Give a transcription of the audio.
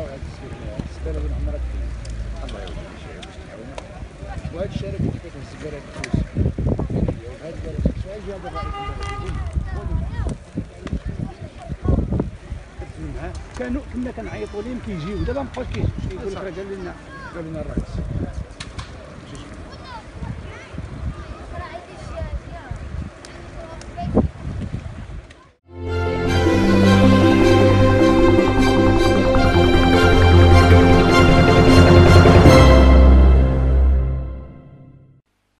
الله يوديك شيء باش تعاوننا. وهذا الشارع اللي كيفاش الزكاره الفلوس وهذا الشارع جاب كانوا كنا كنعيطوا لهم كيجيو، دابا مابقاوش كيجيو، كيقول لك راه قال لنا الرئيس